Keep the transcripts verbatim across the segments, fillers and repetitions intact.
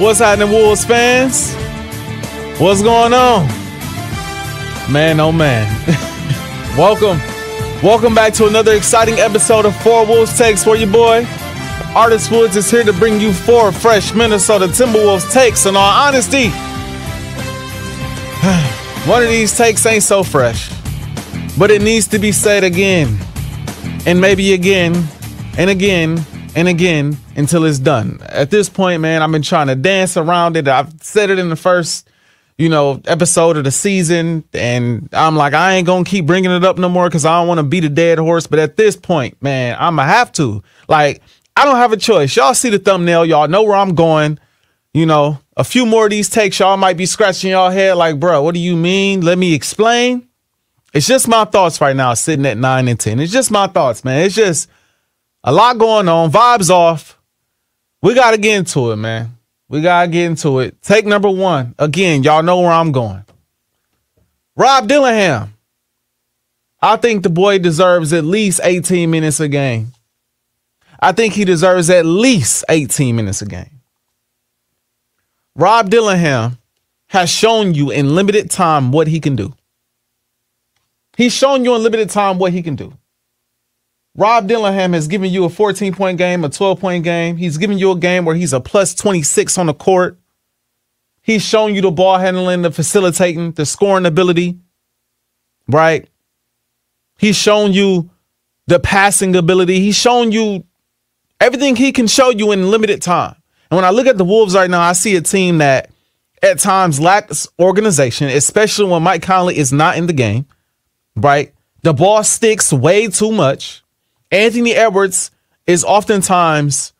What's happening, Wolves fans? What's going on? Man, oh man. Welcome. Welcome back to another exciting episode of Four Wolves Takes for your boy. Artis Woods is here to bring you four fresh Minnesota Timberwolves takes in all honesty. One of these takes ain't so fresh, but it needs to be said again, and maybe again, and again, and again until it's done. At this point, man, I've been trying to dance around it. I've said it in the first, you know, episode of the season, and I'm like, I ain't gonna keep bringing it up no more because I don't want to beat a dead horse. But at this point, man, I'm gonna have to. Like, I don't have a choice. Y'all see the thumbnail. Y'all know where I'm going. You know, a few more of these takes, y'all might be scratching y'all head like, bro, what do you mean? Let me explain. It's just my thoughts right now sitting at nine and ten. It's just my thoughts, man. It's just a lot going on. Vibes off. We got to get into it, man. We got to get into it. Take number one. Again, y'all know where I'm going. Rob Dillingham. I think the boy deserves at least eighteen minutes a game. I think he deserves at least eighteen minutes a game. Rob Dillingham has shown you in limited time what he can do. He's shown you in limited time what he can do. Rob Dillingham has given you a fourteen-point game, a twelve-point game. He's given you a game where he's a plus twenty-six on the court. He's shown you the ball handling, the facilitating, the scoring ability, right? He's shown you the passing ability. He's shown you everything he can show you in limited time. And when I look at the Wolves right now, I see a team that at times lacks organization, especially when Mike Conley is not in the game, right? The ball sticks way too much. Anthony Edwards is oftentimes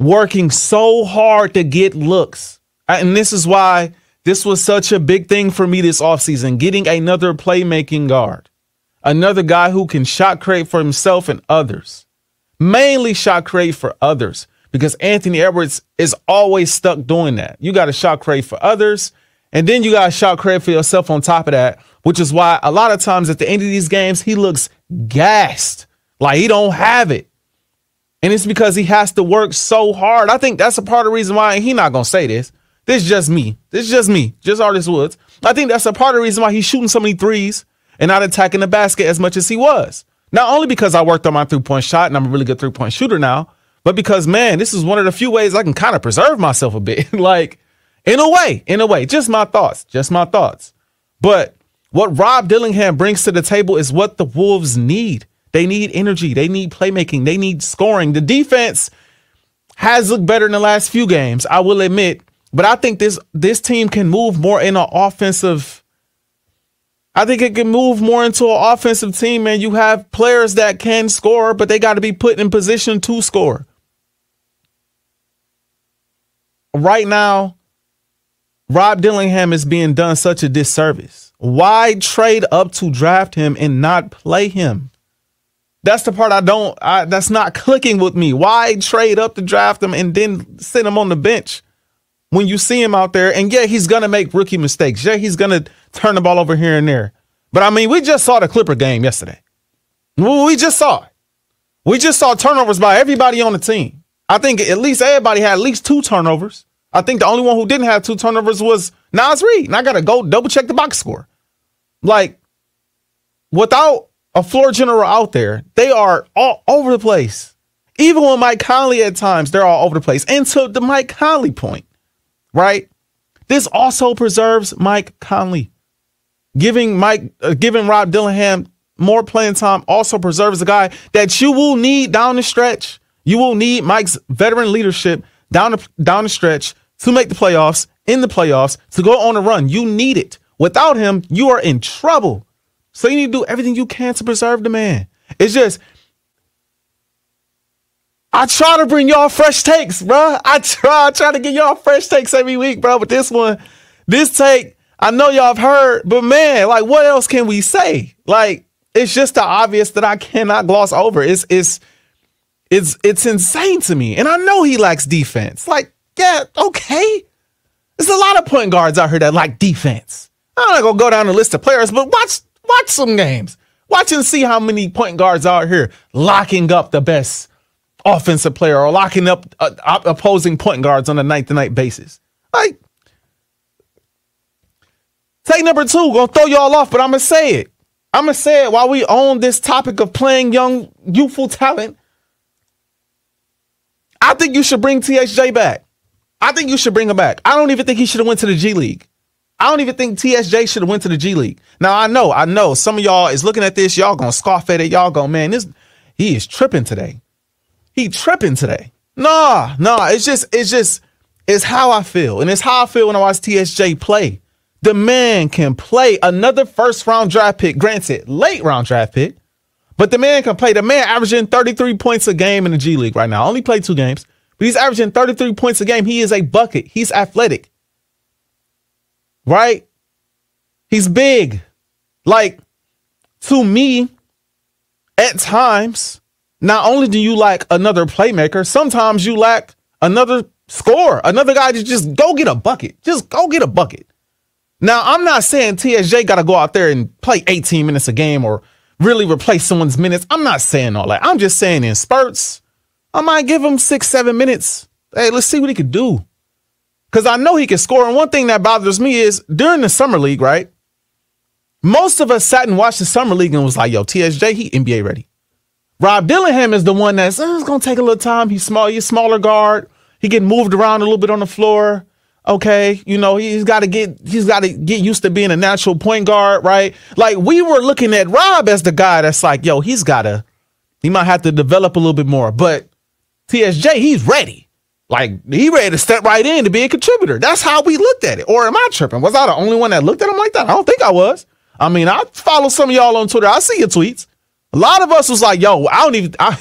working so hard to get looks. And this is why this was such a big thing for me this offseason, getting another playmaking guard, another guy who can shot create for himself and others, mainly shot create for others, because Anthony Edwards is always stuck doing that. You got to shot create for others, and then you got to shot create for yourself on top of that, which is why a lot of times at the end of these games, he looks gassed, like he don't have it. And it's because he has to work so hard. I think that's a part of the reason why, and he's not going to say this. This is just me. This is just me. Just Artis Woods. I think that's a part of the reason why he's shooting so many threes and not attacking the basket as much as he was. Not only because I worked on my three-point shot and I'm a really good three-point shooter now, but because, man, this is one of the few ways I can kind of preserve myself a bit. Like, in a way, in a way. Just my thoughts. Just my thoughts. But what Rob Dillingham brings to the table is what the Wolves need. They need energy. They need playmaking. They need scoring. The defense has looked better in the last few games, I will admit. But I think this this team can move more in an offensive. I think it can move more into an offensive team, man. You have players that can score, but they got to be put in position to score. Right now, Rob Dillingham is being done such a disservice. Why trade up to draft him and not play him? That's the part I don't, I, that's not clicking with me. Why trade up to draft him and then sit him on the bench when you see him out there? And yeah, he's going to make rookie mistakes. Yeah, he's going to turn the ball over here and there. But I mean, we just saw the Clipper game yesterday. We just saw it. We just saw turnovers by everybody on the team. I think at least everybody had at least two turnovers. I think the only one who didn't have two turnovers was Nas Reed. And I got to go double check the box score. Like, without a floor general out there, they are all over the place. Even with Mike Conley at times, they're all over the place. And to the Mike Conley point, right? This also preserves Mike Conley. Giving Mike, uh, giving Rob Dillingham more playing time also preserves a guy that you will need down the stretch. You will need Mike's veteran leadership down the, down the stretch to make the playoffs, in the playoffs, to go on a run. You need it. Without him, you are in trouble. So you need to do everything you can to preserve the man. It's just, I try to bring y'all fresh takes, bro. I try, I try to get y'all fresh takes every week, bro. But this one, this take, I know y'all have heard, but man, like, what else can we say? Like, it's just the obvious that I cannot gloss over. It's, it's, It's it's insane to me. And I know he lacks defense. Like, yeah, okay. There's a lot of point guards out here that lack defense. I'm not going to go down the list of players, but watch watch some games. Watch and see how many point guards out here locking up the best offensive player or locking up uh, opposing point guards on a night-to-night basis. Like, take number two, gonna throw y'all off, but I'm gonna say it. I'm gonna say it while we own this topic of playing young, youthful talent. I think you should bring T S J back. I think you should bring him back. I don't even think he should have went to the G League. I don't even think T S J should have went to the G League. Now, I know, I know some of y'all is looking at this. Y'all going to scoff at it. Y'all go, man, this he is tripping today. He tripping today. Nah, nah. It's just, it's just, it's how I feel. And it's how I feel when I watch T S J play. The man can play. Another first round draft pick. Granted, late round draft pick. But the man can play. The man averaging thirty-three points a game in the G League right now. Only played two games. But he's averaging thirty-three points a game. He is a bucket. He's athletic. Right? He's big. Like, to me, at times, not only do you lack another playmaker, sometimes you lack another scorer, another guy to just go get a bucket. Just go get a bucket. Now, I'm not saying T S J got to go out there and play eighteen minutes a game or really replace someone's minutes. I'm not saying all that. I'm just saying in spurts, I might give him six, seven minutes. Hey, let's see what he could do. Because I know he can score. And one thing that bothers me is during the summer league, right? Most of us sat and watched the summer league and was like, yo, T S J, he N B A ready. Rob Dillingham is the one that's oh, it's going to take a little time. He's small. He's a smaller guard. He get moved around a little bit on the floor. OK, you know, he's got to get he's got to get used to being a natural point guard. Right. Like we were looking at Rob as the guy that's like, yo, he's got to he might have to develop a little bit more. But T S J, he's ready. Like, he ready to step right in to be a contributor. That's how we looked at it. Or am I tripping? Was I the only one that looked at him like that? I don't think I was. I mean, I follow some of y'all on Twitter. I see your tweets. A lot of us was like, yo, I don't even, I,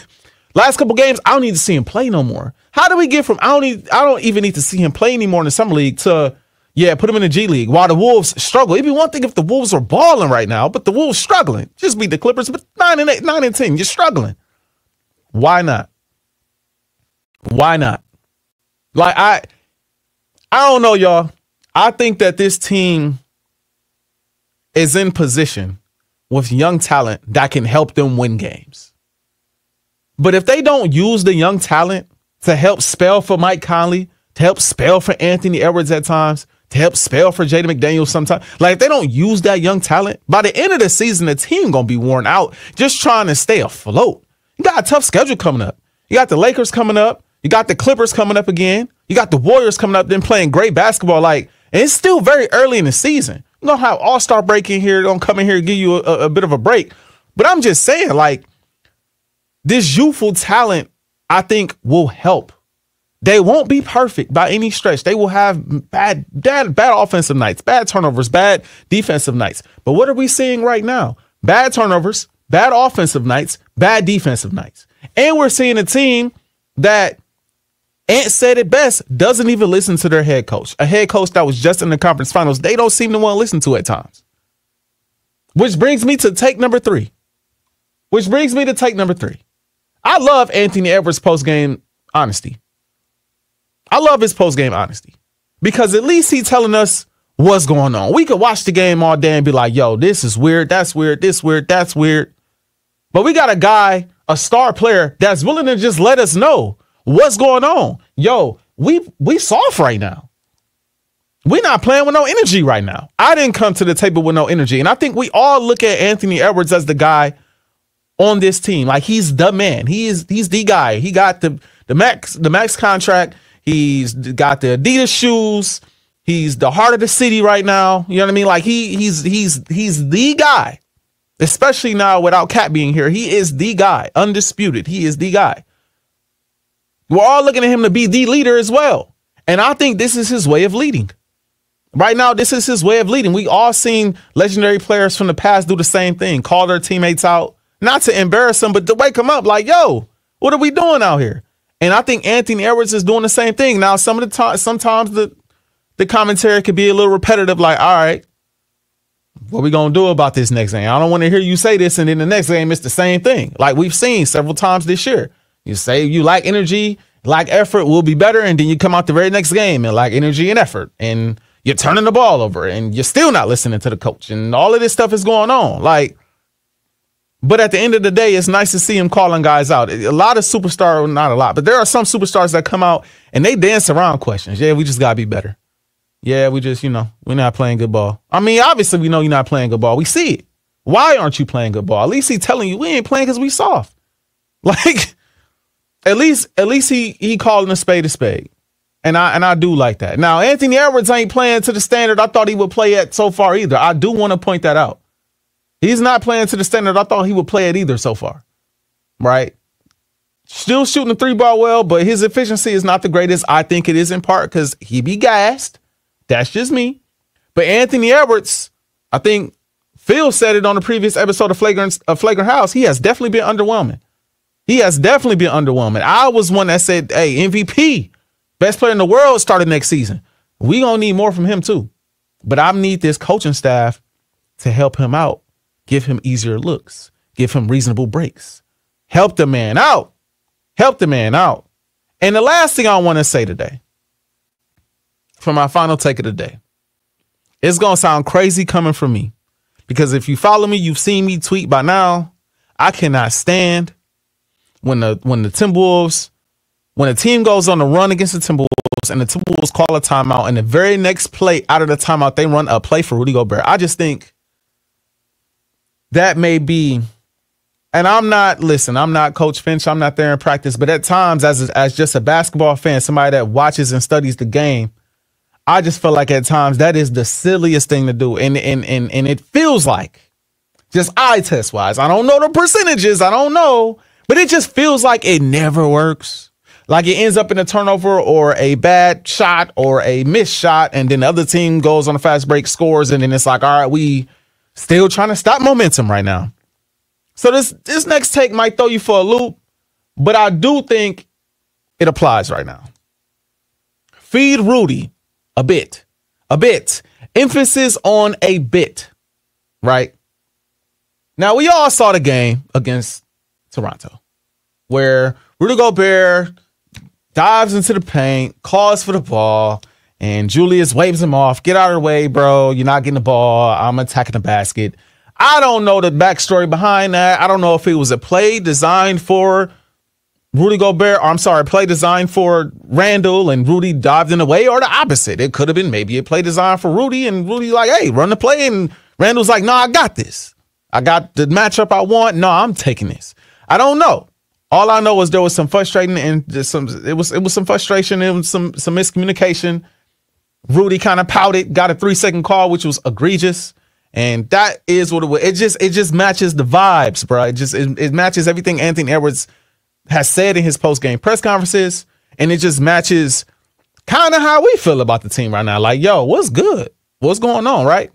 last couple games, I don't need to see him play no more. How do we get from, I don't need, I don't even need to see him play anymore in the summer league to, yeah, put him in the G League while the Wolves struggle. It'd be one thing if the Wolves were balling right now, but the Wolves struggling. Just beat the Clippers, but nine and eight, nine and ten, you're struggling. Why not? Why not? Like, I I don't know, y'all. I think that this team is in position with young talent that can help them win games. But if they don't use the young talent to help spell for Mike Conley, to help spell for Anthony Edwards at times, to help spell for Jaden McDaniel sometimes, like if they don't use that young talent, by the end of the season, the team going to be worn out just trying to stay afloat. You got a tough schedule coming up. You got the Lakers coming up. You got the Clippers coming up again. You got the Warriors coming up, then playing great basketball. Like, and it's still very early in the season. You know how All-Star break in here, gonna come in here and give you a, a bit of a break. But I'm just saying, like, this youthful talent, I think, will help. They won't be perfect by any stretch. They will have bad, bad, bad offensive nights, bad turnovers, bad defensive nights. But what are we seeing right now? Bad turnovers, bad offensive nights, bad defensive nights. And we're seeing a team that, Ant said it best, doesn't even listen to their head coach. A head coach that was just in the conference finals, they don't seem to want to listen to at times. Which brings me to take number three. Which brings me to take number three. I love Anthony Edwards' post-game honesty. I love his post-game honesty. Because at least he's telling us what's going on. We could watch the game all day and be like, yo, this is weird, that's weird, this weird, that's weird. But we got a guy, a star player, that's willing to just let us know what's going on. Yo, we we soft right now. We're not playing with no energy right now. I didn't come to the table with no energy. And I think we all look at Anthony Edwards as the guy on this team. Like, he's the man. He is he's the guy. He got the the max the max contract. He's got the Adidas shoes. He's the heart of the city right now. You know what I mean? Like, he he's he's he's the guy. Especially now without Cat being here. He is the guy. Undisputed. He is the guy. We're all looking at him to be the leader as well. And I think this is his way of leading. Right now, this is his way of leading. We all seen legendary players from the past do the same thing, call their teammates out, not to embarrass them, but to wake them up like, yo, what are we doing out here? And I think Anthony Edwards is doing the same thing. Now, some of the time, sometimes the, the commentary could be a little repetitive, like, all right, what are we going to do about this next game? I don't want to hear you say this, and then the next game it's the same thing. Like we've seen several times this year. You say you lack energy, lack effort, will be better, and then you come out the very next game and lack energy and effort, and you're turning the ball over, and you're still not listening to the coach, and all of this stuff is going on. Like, but at the end of the day, it's nice to see him calling guys out. A lot of superstars, not a lot, but there are some superstars that come out and they dance around questions. Yeah, we just gotta be better. yeah, we just, you know, we're not playing good ball. I mean, obviously we know you're not playing good ball. We see it. Why aren't you playing good ball? At least he's telling you we ain't playing because we soft. Like, at least at least he he calling a spade a spade. And I and I do like that. Now, Anthony Edwards ain't playing to the standard I thought he would play at so far either. I do want to point that out. He's not playing to the standard I thought he would play at either so far. Right? Still shooting the three ball well, but his efficiency is not the greatest. I think it is in part because he be gassed. That's just me. But Anthony Edwards, I think Phil said it on the previous episode of Flagrant, of Flagrant House, he has definitely been underwhelming. He has definitely been underwhelming. I was one that said, hey, M V P, best player in the world started next season. We're going to need more from him too. But I need this coaching staff to help him out, give him easier looks, give him reasonable breaks, help the man out, help the man out. And the last thing I want to say today, for my final take of the day, it's going to sound crazy coming from me, because if you follow me, you've seen me tweet by now. I cannot stand when the when the Timberwolves, when a team goes on the run against the Timberwolves and the Timberwolves call a timeout, and the very next play out of the timeout, they run a play for Rudy Gobert. I just think that may be, and I'm not, listen, I'm not Coach Finch. I'm not there in practice. But at times, as, as just a basketball fan, somebody that watches and studies the game, I just feel like at times that is the silliest thing to do. And, and, and, and it feels like, just eye test wise, I don't know the percentages, I don't know, but it just feels like it never works. Like it ends up in a turnover or a bad shot or a missed shot, and then the other team goes on a fast break, scores, and then it's like, all right, we still trying to stop momentum right now. So this, this next take might throw you for a loop, but I do think it applies right now. Feed Rudy a bit, a bit. Emphasis on a bit, right? Now, we all saw the game against Toronto where Rudy Gobert dives into the paint, calls for the ball, and Julius waves him off. Get out of the way, bro. You're not getting the ball. I'm attacking the basket. I don't know the backstory behind that. I don't know if it was a play designed for Rudy Gobert, or I'm sorry, a play designed for Randle and Rudy dived in the way, or the opposite. It could have been maybe a play designed for Rudy and Rudy like, hey, run the play. And Randle's like, no, I got this. I got the matchup I want. No, I'm taking this. I don't know. All I know is there was some frustrating and just some, it was, it was some frustration. It was some, some miscommunication. Rudy kind of pouted, got a three second call, which was egregious. And that is what it was. It just, it just matches the vibes, bro. It just, it, it matches everything Anthony Edwards has said in his post-game press conferences. And it just matches kind of how we feel about the team right now. Like, yo, what's good? What's going on, right?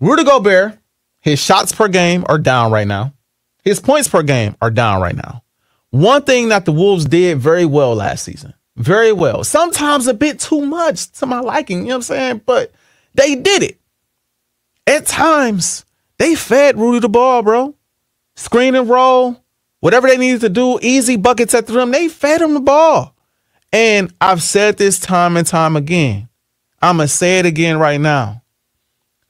Rudy Gobert, his shots per game are down right now. His points per game are down right now. One thing that the Wolves did very well last season, very well, sometimes a bit too much to my liking, you know what I'm saying? But they did it. At times, they fed Rudy the ball, bro. Screen and roll, whatever they needed to do, easy buckets at the rim, they fed him the ball. And I've said this time and time again. I'm going to say it again right now.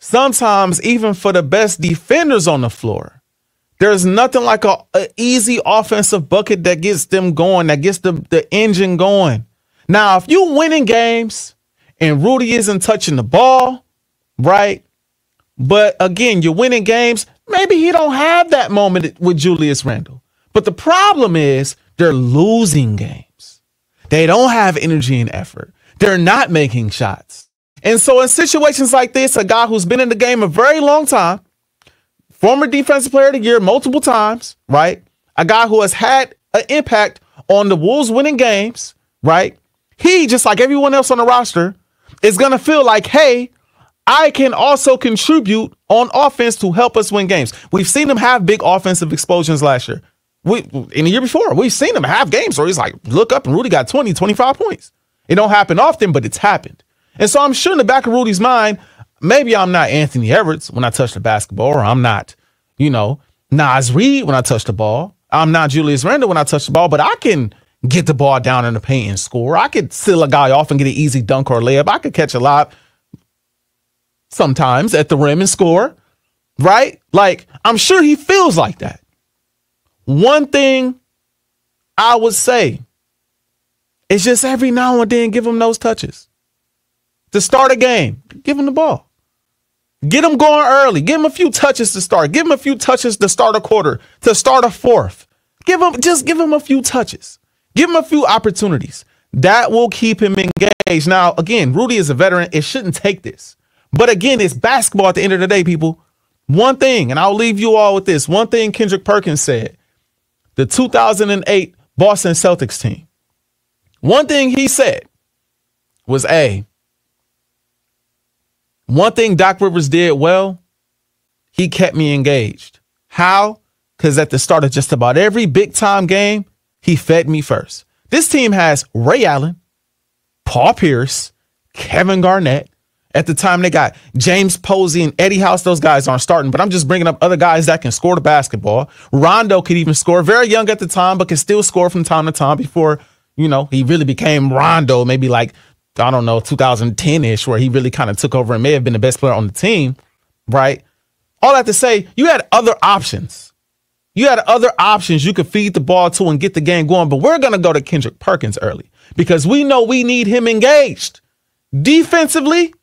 Sometimes, even for the best defenders on the floor, there's nothing like a, a easy offensive bucket that gets them going, that gets the, the engine going. Now, if you winning games and Rudy isn't touching the ball, right? But again, you're winning games. Maybe he don't have that moment with Julius Randle. But the problem is they're losing games. They don't have energy and effort. They're not making shots. And so in situations like this, a guy who's been in the game a very long time, former defensive player of the year multiple times, right? A guy who has had an impact on the Wolves winning games, right? He, just like everyone else on the roster, is going to feel like, hey, I can also contribute on offense to help us win games. We've seen him have big offensive explosions last year. We, in the year before, we've seen him have games where he's like, look up and Rudy got twenty, twenty-five points. It don't happen often, but it's happened. And so I'm sure in the back of Rudy's mind, maybe I'm not Anthony Edwards when I touch the basketball, or I'm not, you know, Nas Reed when I touch the ball. I'm not Julius Randle when I touch the ball, but I can get the ball down in the paint and score. I could seal a guy off and get an easy dunk or layup. I could catch a lob sometimes at the rim and score, right? Like, I'm sure he feels like that. One thing I would say is just every now and then give him those touches. to start a game, give him the ball. Get him going early. Give him a few touches to start. Give him a few touches to start a quarter, to start a fourth. Give him, just give him a few touches. Give him a few opportunities. That will keep him engaged. Now, again, Rudy is a veteran. It shouldn't take this. But again, it's basketball at the end of the day, people. One thing, and I'll leave you all with this. One thing Kendrick Perkins said, the two thousand eight Boston Celtics team. One thing he said was, A, one thing Doc Rivers did well, he kept me engaged. How? Because at the start of just about every big-time game, he fed me first. This team has Ray Allen, Paul Pierce, Kevin Garnett. At the time, they got James Posey and Eddie House. Those guys aren't starting, but I'm just bringing up other guys that can score the basketball. Rondo could even score. Very young at the time, but can still score from time to time before, you know, he really became Rondo, maybe like, I don't know, two thousand ten-ish, where he really kind of took over and may have been the best player on the team, right? All that to say, you had other options. You had other options you could feed the ball to and get the game going, but we're going to go to Kendrick Perkins early because we know we need him engaged defensively,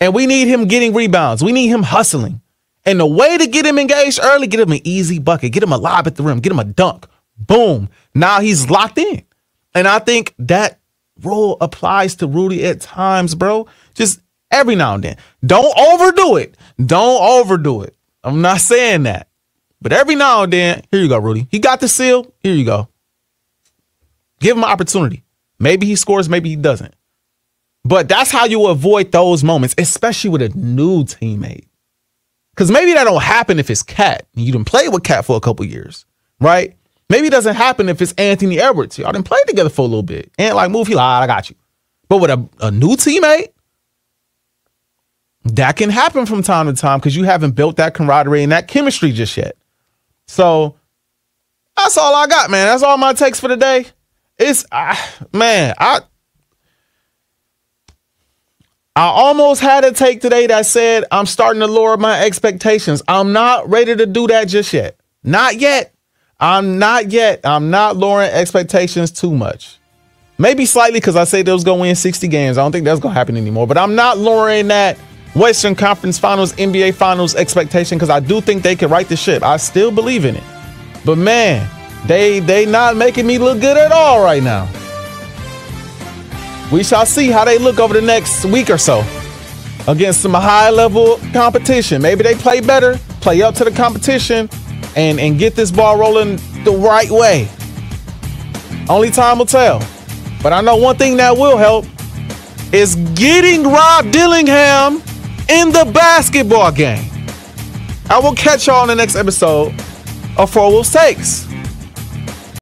and we need him getting rebounds. We need him hustling. And the way to get him engaged early, get him an easy bucket, get him a lob at the rim, get him a dunk. Boom. Now he's locked in. And I think that rule applies to Rudy at times, bro. Just every now and then. Don't overdo it. Don't overdo it. I'm not saying that. But every now and then, here you go, Rudy. He got the seal. Here you go. Give him an opportunity. Maybe he scores, maybe he doesn't. But that's how you avoid those moments, especially with a new teammate. Because maybe that don't happen if it's Cat. You didn't play with Cat for a couple years, right? Maybe it doesn't happen if it's Anthony Edwards. Y'all didn't play together for a little bit. And like move, he like, ah, I got you. But with a, a new teammate, that can happen from time to time because you haven't built that camaraderie and that chemistry just yet. So that's all I got, man. That's all my takes for today. It's, I, man, I... I almost had a take today that said I'm starting to lower my expectations. I'm not ready to do that just yet. Not yet. I'm not yet. I'm not lowering expectations too much. Maybe slightly because I said they was going to win sixty games. I don't think that's going to happen anymore. But I'm not lowering that Western Conference Finals, N B A Finals expectation because I do think they can right the ship. I still believe in it. But, man, they they not making me look good at all right now. We shall see how they look over the next week or so against some high-level competition. Maybe they play better, play up to the competition, and, and get this ball rolling the right way. Only time will tell. But I know one thing that will help is getting Rob Dillingham in the basketball game. I will catch y'all in the next episode of Four Wolves Takes.